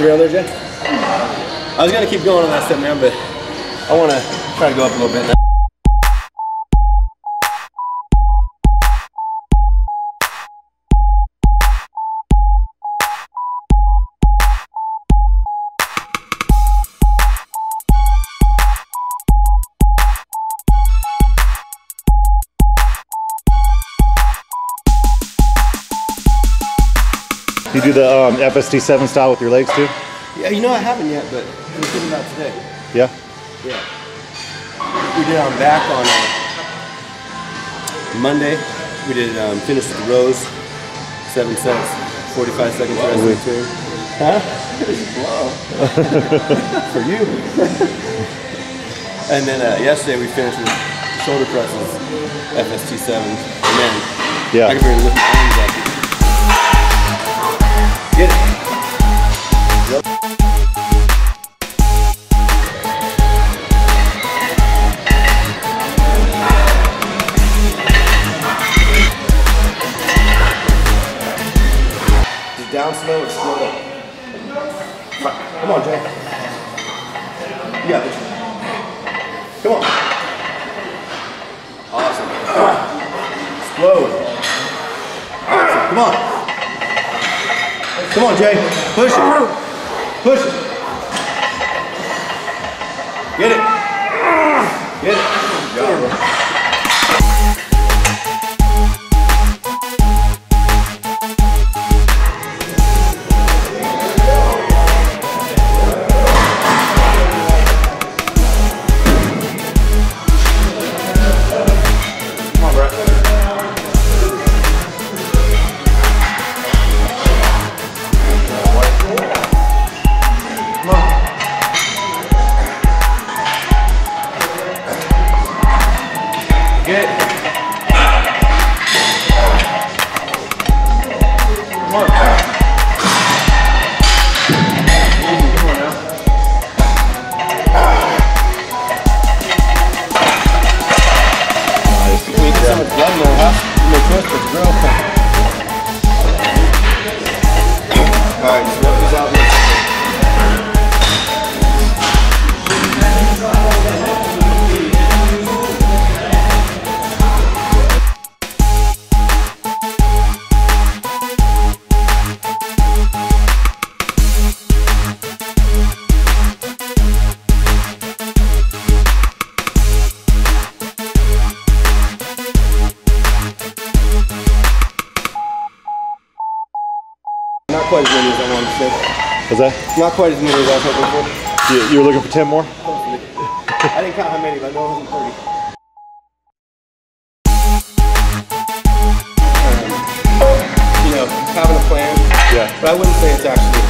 300, Jay? I was gonna keep going on that step, man, but I wanna try to go up a little bit now. You do the FST7 style with your legs too? Yeah, you know I haven't yet, but I was thinking about today. Yeah? Yeah. We did on back on Monday. We did finish with the rows, 7 sets, 45 seconds rest in between. Huh? Wow. For you. And then yesterday we finished with shoulder presses, FST7, and then yeah. I can barely lift my arms up. Get it. Yep. Just down slow and slow down. Come on, Jay. You got this. Come on. Awesome. Explode. Awesome. Come on. Come on, Jay. Push it. Push it. Get it. Get it. Good job, bro. Get it. Come on. Nice. We need so much blood now, huh? Alright, just rub these out. Not quite as many as I wanted to say. Was that? Not quite as many as I was hoping for. You were looking for 10 more? Hopefully. I didn't count how many, but I know it wasn't 30. You know, having a plan. Yeah. But I wouldn't say it's actually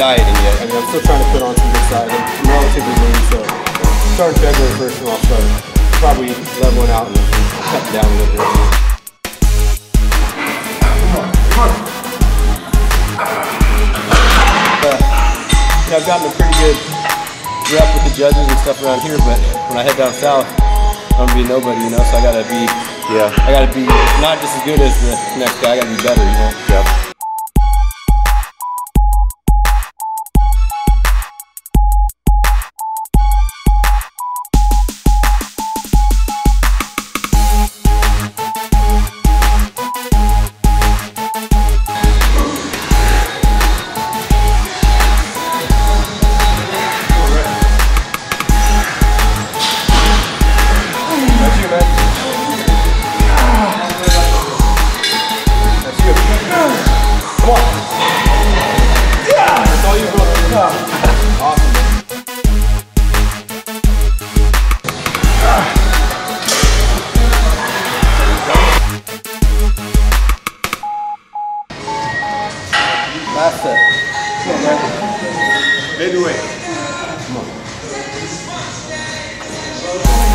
dieting yet. I mean, I'm still trying to put on some good side. I'm relatively lean, so starting February 1st, and I'll start probably leveling out and cutting down a little bit. I've gotten a pretty good rep with the judges and stuff around here, but when I head down south, I'm gonna be nobody, you know. So I gotta be, yeah. I gotta be not just as good as the next guy. I gotta be better, you know. Yeah. Last step. Come on, man. Baby weight. Come on.